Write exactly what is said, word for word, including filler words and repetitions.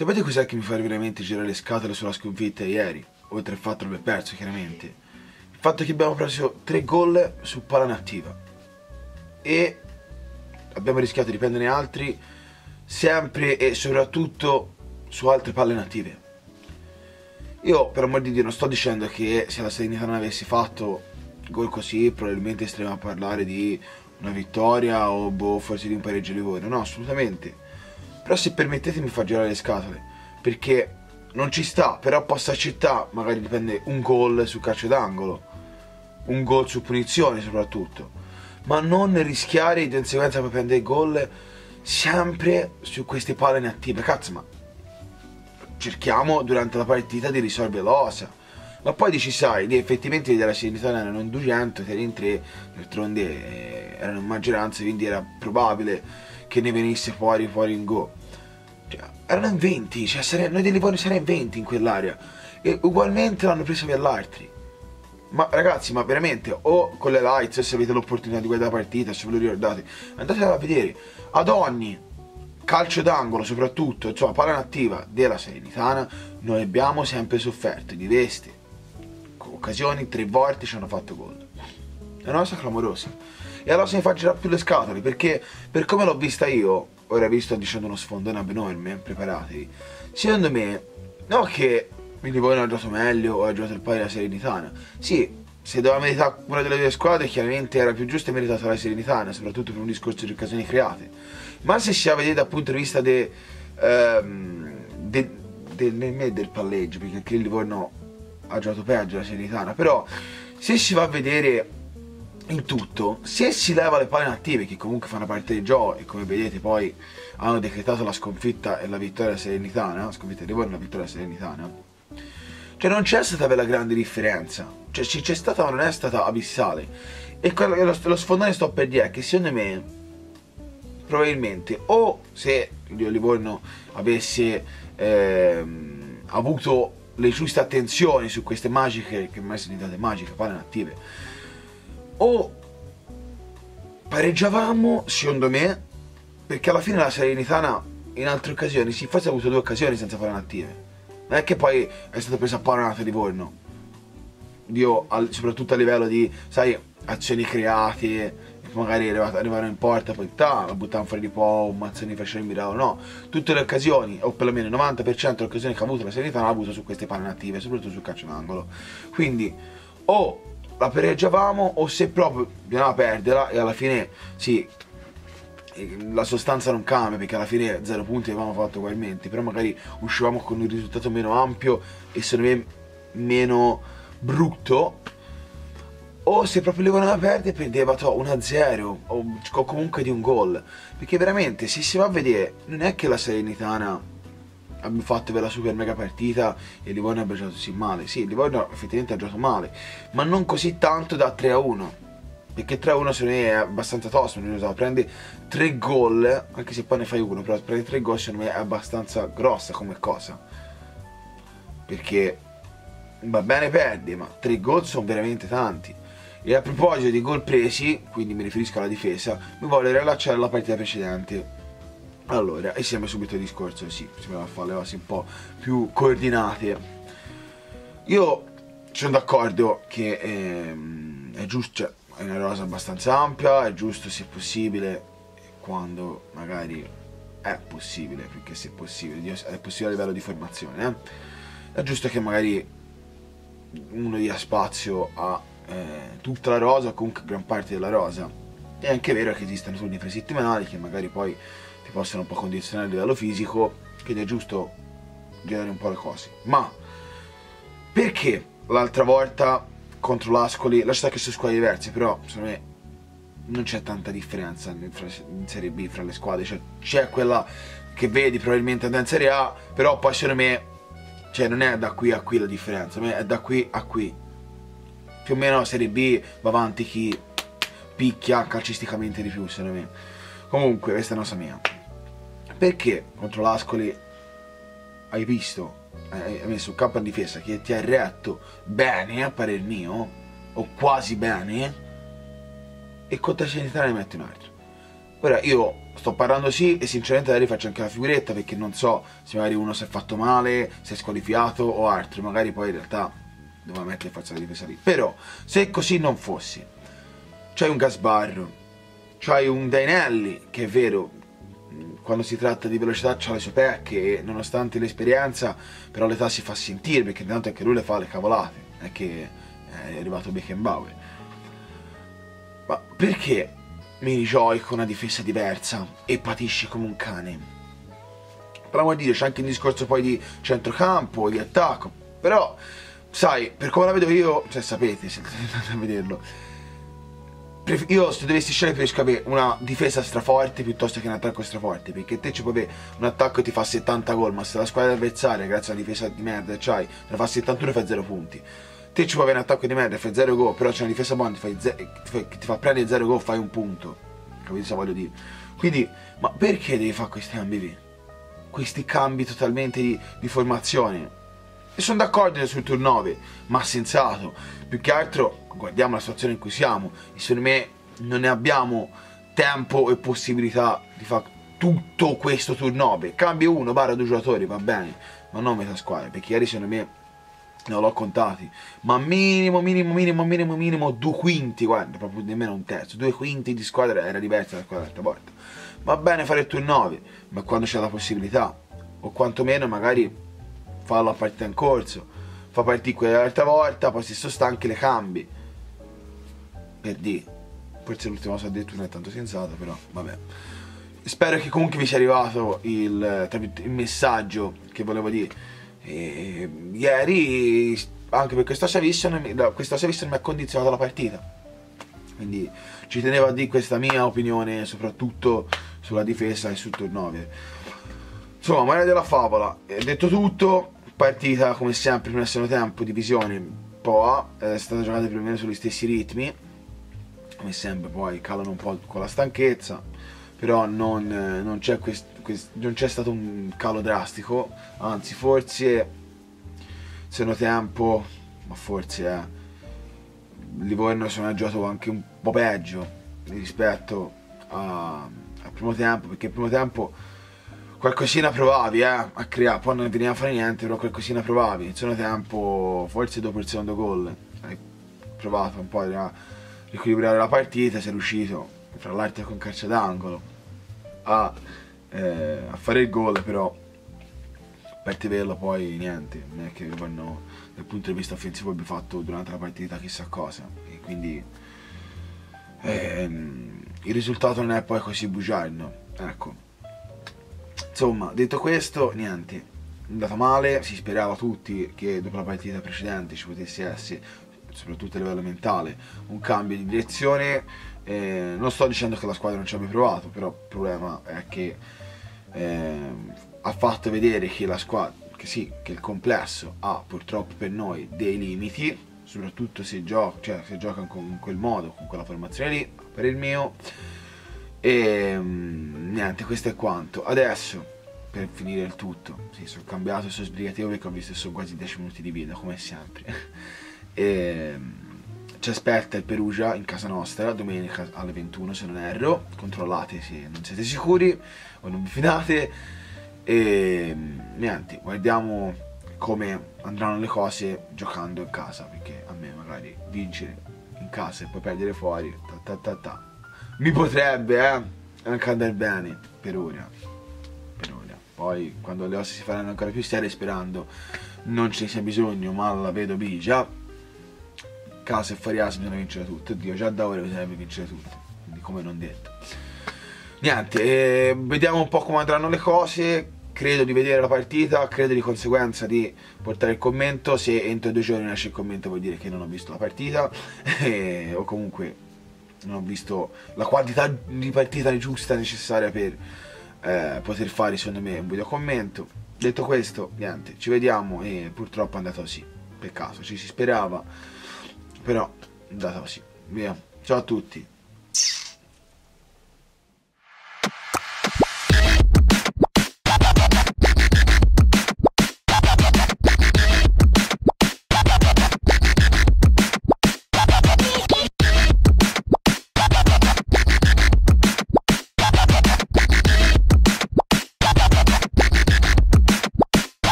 Sapete cos'è che mi fa veramente girare le scatole sulla sconfitta ieri? Oltre al fatto di aver perso, chiaramente. Il fatto che abbiamo preso tre gol su palla inattiva e abbiamo rischiato di prenderne altri sempre e soprattutto su altre palle inattive. Io, per amor di Dio, non sto dicendo che se la Salernitana non avessi fatto gol così probabilmente staremo a parlare di una vittoria o boh, forse di un pareggio Livorno. No, assolutamente. Però se permettetemi di far girare le scatole, perché non ci sta, però posso accettare, magari dipende, un gol su calcio d'angolo, un gol su punizione soprattutto, ma non rischiare di conseguenza per prendere gol sempre su queste palle inattive. Cazzo, ma cerchiamo durante la partita di risolvere l'osa, ma poi dici, sai, lì effettivamente della Salernitana erano in duecento, tre in tre, d'altronde erano in maggioranza, quindi era probabile che ne venisse fuori fuori in go. Cioè, erano in venti, cioè sare... noi di Livorno saremmo in venti in quell'area e ugualmente l'hanno preso via l'altri. Ma ragazzi, ma veramente, o con le lights, o se avete l'opportunità di guardare la partita, se ve lo ricordate, andatela a vedere. Ad ogni calcio d'angolo, soprattutto, insomma, palla inattiva della Salernitana, noi abbiamo sempre sofferto di vesti, occasioni, tre volte ci hanno fatto gol. È una cosa clamorosa. E allora se mi fa girare più le scatole, perché per come l'ho vista io, ora vi sto dicendo uno sfondone enorme, preparatevi. Secondo me, non che il Livorno ha giocato meglio o ha giocato il pari della Salernitana. Sì, se doveva meritare una delle due squadre, chiaramente era più giusta e meritata la Salernitana, soprattutto per un discorso di occasioni create. Ma se si la vedete dal punto di vista de, ehm, de, de, de, del palleggio, perché anche il Livorno ha giocato peggio la Salernitana, però se si va a vedere in tutto, se si leva le palle inattive, che comunque fanno parte del gioco e come vedete poi hanno decretato la sconfitta e la vittoria Salernitana, la sconfitta di Livorno e la vittoria Salernitana, cioè non c'è stata quella grande differenza, cioè c'è stata ma non è stata abissale. E quello, lo, lo sfondone sto per dire è che secondo me probabilmente o se Livorno avesse eh, avuto le giuste attenzioni su queste magiche, che mai sono diventate magiche, palle inattive, o pareggiavamo, secondo me, perché alla fine la Salernitana in altre occasioni, sì, forse ha avuto due occasioni senza palle inattive. Non è che poi è stata presa a palla di Livorno, Dio, al, soprattutto a livello di, sai, azioni create, magari arrivare in porta, poi ta, la buttavano fuori di po', mazzoni facevano in miracolo, no. Tutte le occasioni, o perlomeno il novanta per cento delle occasioni che ha avuto la Salernitana ha avuto su queste palle inattive, soprattutto sul calcio d'angolo. Quindi, o la pareggiavamo o se proprio bisognava perderla, e alla fine sì, la sostanza non cambia perché alla fine zero punti avevamo fatto ugualmente, però magari uscivamo con un risultato meno ampio e secondo me meno brutto, o se proprio le voleva perdere prendeva uno a zero o, o comunque di un gol, perché veramente se si va a vedere non è che la Salernitana abbiamo fatto per la super mega partita e Livorno ha giocato così male. Sì, Livorno effettivamente ha giocato male, ma non così tanto da tre a uno, perché tre a uno secondo me è abbastanza tosto. Prendi tre gol, anche se poi ne fai uno, però prendi tre gol secondo me è abbastanza grossa come cosa, perché va bene perdi, ma tre gol sono veramente tanti. E a proposito di gol presi, quindi mi riferisco alla difesa, mi voglio riallacciare alla partita precedente. Allora, e siamo subito al discorso, sì, bisogna fare le cose un po' più coordinate. Io sono d'accordo che ehm, è giusto, cioè, è una rosa abbastanza ampia, è giusto se possibile, quando magari è possibile, perché se è possibile, è possibile a livello di formazione, eh? È giusto che magari uno dia spazio a eh, tutta la rosa, comunque gran parte della rosa. È anche vero che esistono turni presettimanali che magari poi possono un po' condizionare a livello fisico, quindi è giusto girare un po' le cose. Ma perché l'altra volta contro l'Ascoli, la città che sono squadre diverse, però secondo me non c'è tanta differenza in Serie B fra le squadre, cioè c'è quella che vedi probabilmente andare in Serie A, però poi secondo me, cioè, non è da qui a qui la differenza, ma è da qui a qui più o meno. Serie B va avanti chi picchia calcisticamente di più, secondo me. Comunque questa è una cosa mia. Perché contro l'Ascoli hai visto, hai messo un campo in difesa che ti ha retto bene a parer mio, o quasi bene, e contro la Salernitana ne metti un altro. Ora io sto parlando sì e sinceramente magari faccio anche la figuretta, perché non so se magari uno si è fatto male, si è squalificato o altro, magari poi in realtà doveva mettere forza di difesa lì. Però se così non fosse, c'hai un Gasbarro, c'hai un Dainelli che è vero, quando si tratta di velocità c'ha le sue pecche e nonostante l'esperienza però l'età si fa sentire, perché intanto anche lui le fa le cavolate, è che è arrivato Beckenbauer. Ma perché mi giochi con una difesa diversa e patisci come un cane? Però vuol dire c'è anche un discorso poi di centrocampo, di attacco, però sai, per come la vedo io, cioè sapete se andate a vederlo, io se dovessi scegliere preferisco avere una difesa straforte piuttosto che un attacco straforte, perché te ci puoi avere un attacco e ti fa settanta gol, ma se la squadra avversaria grazie alla difesa di merda c'hai ne fa settantuno e fa zero punti. Te ci puoi avere un attacco di merda e fai zero gol, però c'è una difesa buona che ti, ti, ti fa prendere zero gol, fai un punto, capito cosa voglio dire? Quindi ma perché devi fare questi cambi, questi cambi totalmente di, di formazione? E sono d'accordo sul turn nove, ma sensato. Più che altro guardiamo la situazione in cui siamo e secondo me non ne abbiamo tempo e possibilità di fare tutto questo turn nove. Cambi uno barra due giocatori, va bene, ma non metà squadra, perché ieri secondo me non l'ho contati, ma minimo minimo minimo minimo minimo due quinti, guarda, proprio nemmeno un terzo, due quinti di squadra era diversa da quella dell'altra volta. Va bene fare il turn nove, ma quando c'è la possibilità, o quantomeno magari farlo a partita in corso, fa partire quella dell'altra volta, poi si sostanno anche le cambi. Per dire, forse l'ultima cosa ho detto non è tanto sensato, però vabbè. Spero che comunque vi sia arrivato il, il messaggio che volevo dire. E, ieri, anche per questa servizio, questa servizio non mi ha condizionato la partita. Quindi ci tenevo a dire questa mia opinione, soprattutto sulla difesa e sul turn nove. Insomma, maniera della favola, detto tutto, partita come sempre prima e secondo tempo, divisione un po' a, è stata giocata più o meno sugli stessi ritmi, come sempre poi calano un po' con la stanchezza, però non, non c'è stato un calo drastico, anzi forse secondo tempo, ma forse eh, Livorno sono giocato anche un po' peggio rispetto al primo tempo, perché il primo tempo qualcosina provavi eh, a creare, poi non veniva a fare niente, però qualcosina provavi. Il secondo tempo, forse dopo il secondo gol, hai provato un po' a riequilibrare la partita, sei riuscito, fra l'altro con calcio d'angolo, a, eh, a fare il gol, però per teverlo poi niente, non è che vanno, dal punto di vista offensivo abbia fatto durante la partita chissà cosa, e quindi ehm, il risultato non è poi così bugiardo, ecco. Insomma, detto questo, niente, è andata male, si sperava tutti che dopo la partita precedente ci potesse essere, soprattutto a livello mentale, un cambio di direzione. Eh, non sto dicendo che la squadra non ci abbia provato, però il problema è che eh, ha fatto vedere che la squadra, che sì, che il complesso ha purtroppo per noi dei limiti, soprattutto se gioca, cioè, se gioca in quel modo, con quella formazione lì, per il mio. E um, niente, questo è quanto. Adesso, per finire il tutto, sì, sono cambiato e sono sbrigativo perché ho visto sono quasi dieci minuti di video, come sempre. E, um, ci aspetta il Perugia in casa nostra, domenica alle ventuno se non erro. Controllate se non siete sicuri o non vi fidate. E um, niente, guardiamo come andranno le cose giocando in casa, perché a me magari vincere in casa e poi perdere fuori, ta ta ta ta, mi potrebbe eh, anche andare bene, per ora, per ora. Poi quando le ossa si faranno ancora più serie, sperando non ce ne sia bisogno, ma la vedo bigia, casa e fuori assi bisogna vincere tutto, oddio già da ora bisognerebbe vincere tutto, quindi come non detto. Niente, eh, vediamo un po' come andranno le cose, credo di vedere la partita, credo di conseguenza di portare il commento, se entro due giorni nasce il commento vuol dire che non ho visto la partita, eh, o comunque non ho visto la quantità di partita giusta necessaria per eh, poter fare secondo me un video commento. Detto questo, niente, ci vediamo e purtroppo è andata così, peccato, ci si sperava, però è andata così, via, ciao a tutti.